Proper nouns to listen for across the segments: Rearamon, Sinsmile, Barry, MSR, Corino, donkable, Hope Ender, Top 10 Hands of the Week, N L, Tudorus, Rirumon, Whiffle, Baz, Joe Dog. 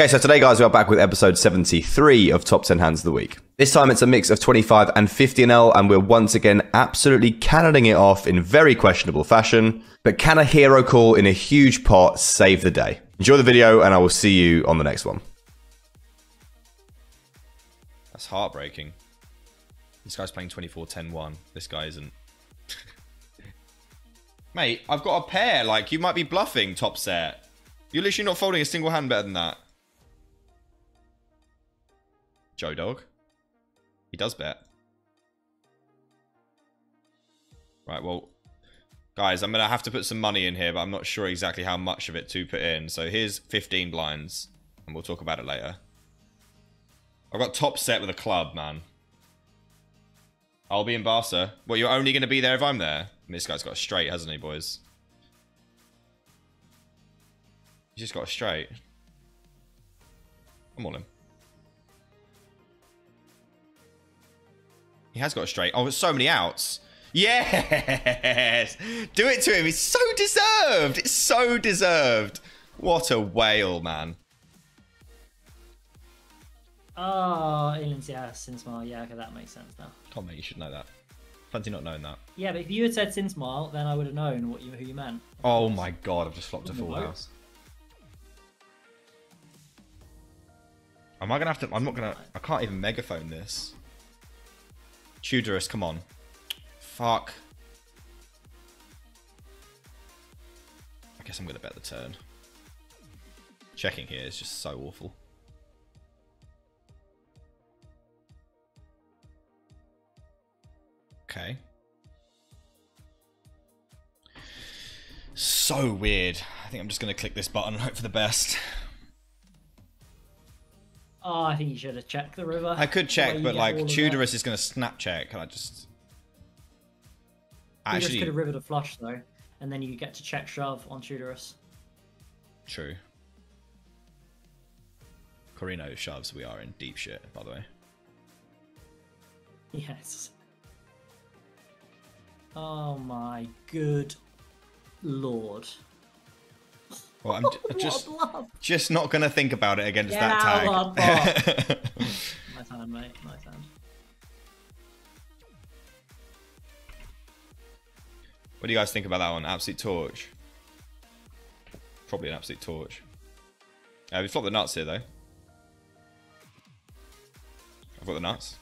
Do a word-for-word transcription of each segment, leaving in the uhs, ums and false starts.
Okay, so today, guys, we are back with episode seventy-three of Top ten Hands of the Week. This time, it's a mix of twenty-five and fifty N L, and we're once again absolutely cannoning it off in very questionable fashion. But can a hero call in a huge pot save the day? Enjoy the video, and I will see you on the next one. That's heartbreaking. This guy's playing twenty-four ten one. This guy isn't. Mate, I've got a pair. Like, you might be bluffing, top set. You're literally not folding a single hand better than that. Joe Dog. He does bet. Right, well, guys, I'm going to have to put some money in here, but I'm not sure exactly how much of it to put in. So here's fifteen blinds, and we'll talk about it later. I've got top set with a club, man. I'll be in Barca. Well, you're only going to be there if I'm there. And this guy's got a straight, hasn't he, boys? He's just got a straight. I'm all in. He has got a straight. Oh, so many outs. Yes! Do it to him. It's so deserved. It's so deserved. What a whale, man. Oh, England's, yeah, Sinsmile. Yeah, okay, that makes sense now. Come on, mate, you should know that. Plenty not knowing that. Yeah, but if you had said Sinsmile, then I would have known what you, who you meant. Oh my god, I've just flopped a full house. Am I going to have to... I'm not going to... I can't even megaphone this. Tudorus, come on. Fuck. I guess I'm going to bet the turn. Checking here is just so awful. Okay. So weird. I think I'm just going to click this button and hope for the best. Oh, I think you should have checked the river. I could check, but like Tudorus is going to snap check, and I just. You just could have rivered a flush though, and then you get to check shove on Tudorus. True. Corino shoves. We are in deep shit, by the way. Yes. Oh my good lord. Well, I'm oh, just just not gonna think about it against yeah, that tag. Love, my time, mate. My time. What do you guys think about that one? Absolute torch. Probably an absolute torch. Uh, we flopped the nuts here, though. I've got the nuts.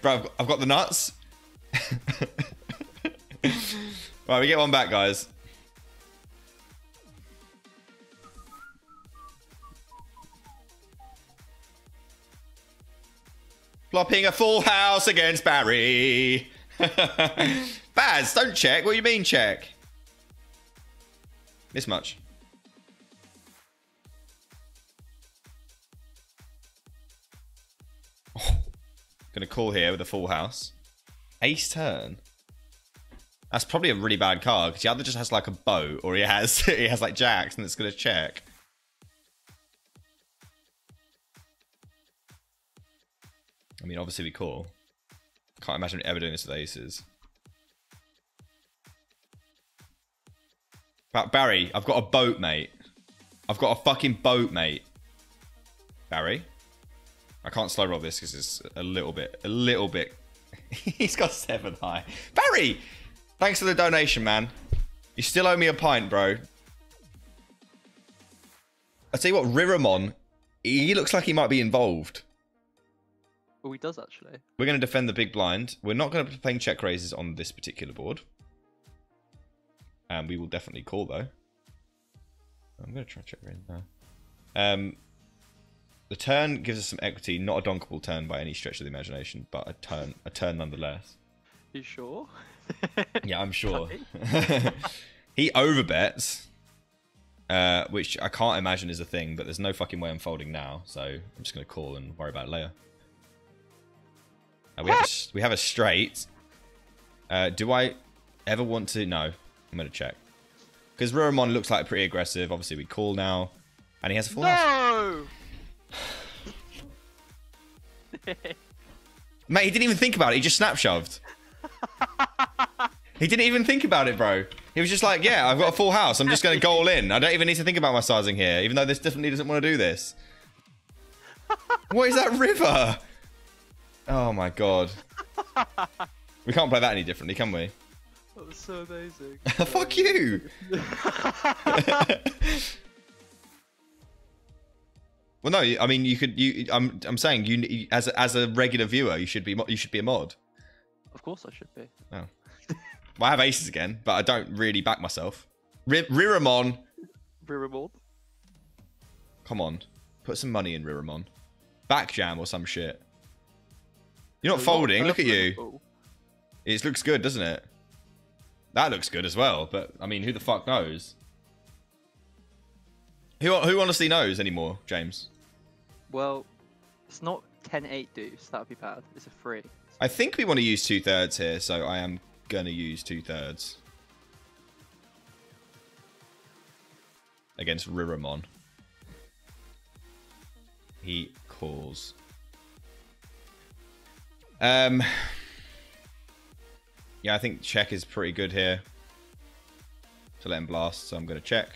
Bro, I've got the nuts. Right, we get one back, guys. Flopping a full house against Barry. Baz, don't check. What do you mean check? This much. Oh, gonna call here with a full house. Ace turn. That's probably a really bad card because the other just has like a boat, or he has he has like jacks, and it's gonna check. I mean, obviously we call. Can't imagine ever doing this with aces. But Barry, I've got a boat, mate. I've got a fucking boat, mate. Barry, I can't slow roll this because it's a little bit, a little bit. He's got seven high. Barry, thanks for the donation, man. You still owe me a pint, bro. I tell you what, Rirumon, he looks like he might be involved. Oh, he does actually. We're going to defend the big blind. We're not going to be playing check raises on this particular board. And um, we will definitely call though. I'm going to try check raise now. Um, the turn gives us some equity. Not a donkable turn by any stretch of the imagination, but a turn, a turn nonetheless. You sure? Yeah, I'm sure. He overbets, uh, which I can't imagine is a thing. But there's no fucking way I'm folding now, so I'm just going to call and worry about it later. Uh, we, have a, we have a straight. Uh, do I ever want to? No. I'm going to check. Because Rearamon looks like pretty aggressive. Obviously, we call now. And he has a full house. No! Mate, he didn't even think about it. He just snap shoved. He didn't even think about it, bro. He was just like, yeah, I've got a full house. I'm just going to go all in. I don't even need to think about my sizing here, even though this definitely doesn't want to do this. What is that river? Oh, my God. We can't play that any differently, can we? That was so amazing. Fuck you. Well, no, I mean, you could. You, I'm, I'm saying, you as a, as a regular viewer, you should be, you should be a mod. Of course, I should be. Oh. Well, I have aces again, but I don't really back myself. Rearamon. Rearamon. Come on, put some money in Rearamon. Back jam or some shit. You're not oh, folding. Not Look at you. Ball. It looks good, doesn't it? That looks good as well, but I mean, who the fuck knows? Who who honestly knows anymore, James? Well, it's not ten eight deuce. That would be bad. It's a three. I think we want to use two thirds here, so I am gonna use two thirds against Riramon. He calls. Um. Yeah, I think check is pretty good here to let him blast, so I'm gonna check.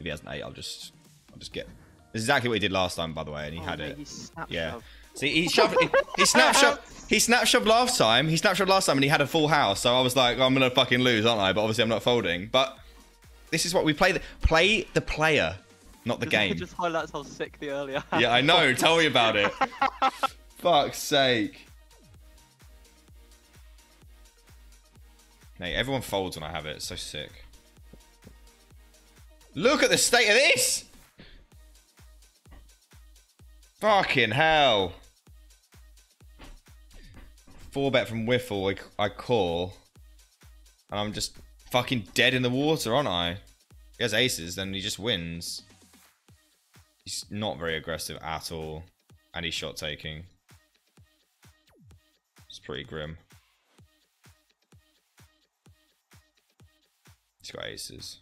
If he has an eight, I'll just, I'll just get. This is exactly what he did last time, by the way, and he oh, had mate, it. He yeah. Shoved. See, he shoved. he, he snap shoved. He snap shoved last time. He snap shoved last time, and he had a full house. So I was like, oh, I'm gonna fucking lose, aren't I? But obviously, I'm not folding. But this is what we play. The, play the player, not the game. It just highlights how sick the earlier. Yeah, I know. Tell me about it. Fuck's sake. Mate, everyone folds when I have it. It's so sick. Look at the state of this! Fucking hell. Four bet from Whiffle, I, I call. And I'm just fucking dead in the water, aren't I? If he has aces, then he just wins. He's not very aggressive at all. And he's shot taking. It's pretty grim. He's got aces.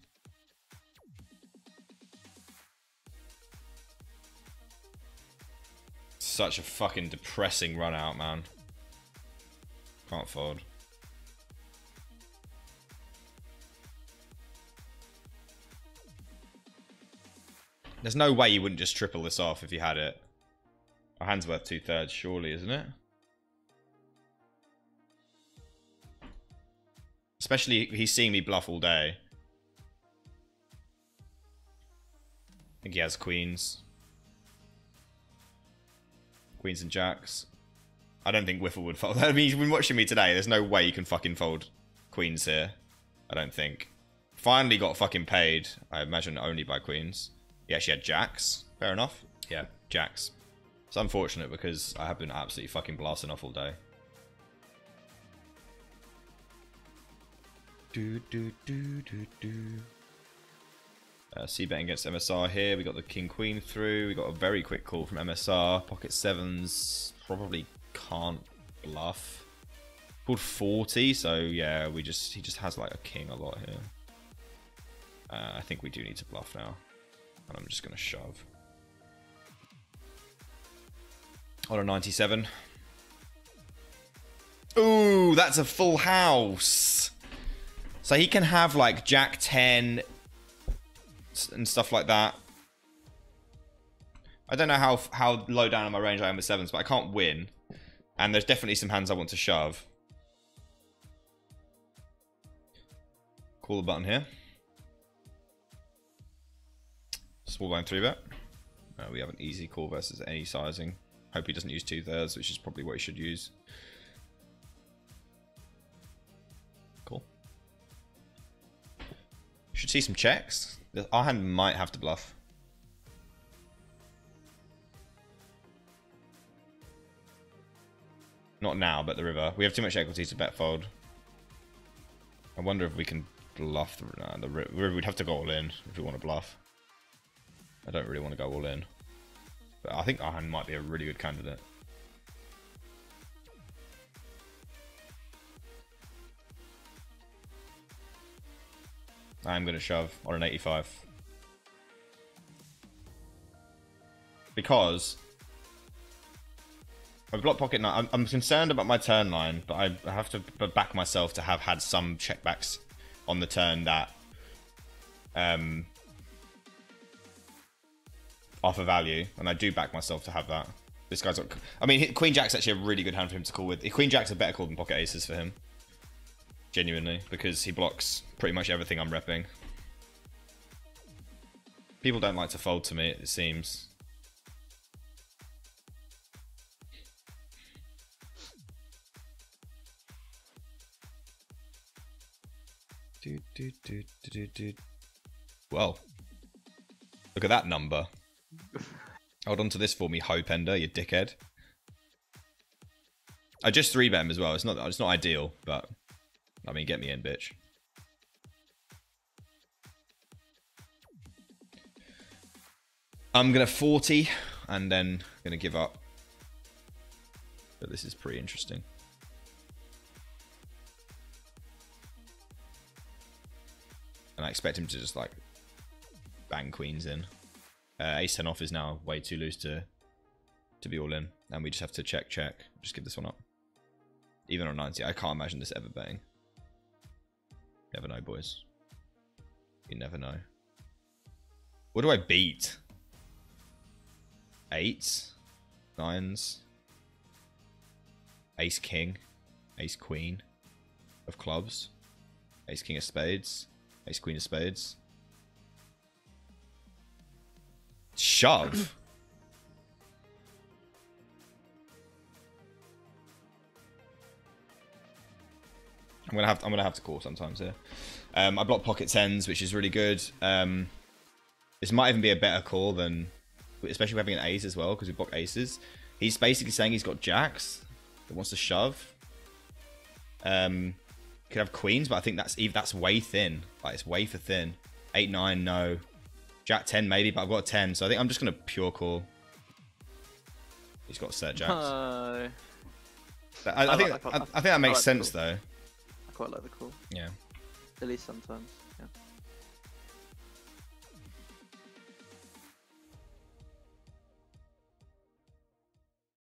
Such a fucking depressing run out, man. Can't fold. There's no way you wouldn't just triple this off if you had it. Our hand's worth two thirds, surely, isn't it? Especially, he's seeing me bluff all day. I think he has queens. Queens and jacks. I don't think Whiffle would fold. I mean, he's been watching me today. There's no way you can fucking fold queens here. I don't think. Finally got fucking paid. I imagine only by queens. He actually had jacks. Fair enough. Yeah, jacks. It's unfortunate because I have been absolutely fucking blasting off all day. Do, do, do, do, do. Uh, C betting against M S R here. We got the king queen through. We got a very quick call from M S R. Pocket sevens probably can't bluff. Pulled forty, so yeah, we just he just has like a king a lot here. Uh, I think we do need to bluff now, and I'm just gonna shove on a ninety-seven. Ooh, that's a full house. So he can have like jack ten and stuff like that. I don't know how how low down in my range I am with sevens, but I can't win. And there's definitely some hands I want to shove. Call the button here. Small blind three bet. Uh, we have an easy call versus any sizing. Hope he doesn't use two thirds, which is probably what he should use. Should see some checks. Our hand might have to bluff. Not now, but the river. We have too much equity to bet fold. I wonder if we can bluff the, nah, the river. We'd have to go all in if we want to bluff. I don't really want to go all in. But I think our hand might be a really good candidate. I'm going to shove on an eighty-five. Because my block pocket nine, I'm, I'm concerned about my turn line, but I have to back myself to have had some checkbacks on the turn that um, offer value, and I do back myself to have that. This guy's got, I mean, Queen Jack's actually a really good hand for him to call with. Queen Jack's a better call than Pocket Aces for him, genuinely, because he blocks pretty much everything I'm repping. People don't like to fold to me, it seems. Do, do, do, do, do. Well, look at that number. Hold on to this for me, Hope Ender, you dickhead. I just three bet him as well. It's not, it's not ideal, but I mean, get me in, bitch. I'm gonna forty and then gonna give up. But this is pretty interesting. And I expect him to just like bang queens in. Uh, ace ten off is now way too loose to to be all in, and we just have to check, check. Just give this one up. Even on ninety, I can't imagine this ever betting. Never know, boys. You never know. What do I beat? Eights, nines, ace king, ace queen of clubs, ace king of spades, ace queen of spades. Shove. I'm gonna have to, I'm gonna have to call sometimes here. Um, I block pocket tens, which is really good. Um, this might even be a better call than, especially having an ace as well, because we block aces. He's basically saying he's got jacks that wants to shove. Um, could have queens, but I think that's that's way thin. Like it's way for thin. Eight nine, no. Jack ten maybe, but I've got a ten, so I think I'm just gonna pure call. He's got set jacks. Uh, I, I, I, think, like, I, I, I think that makes I like sense though. I quite like the call. Yeah. At least sometimes. Yeah.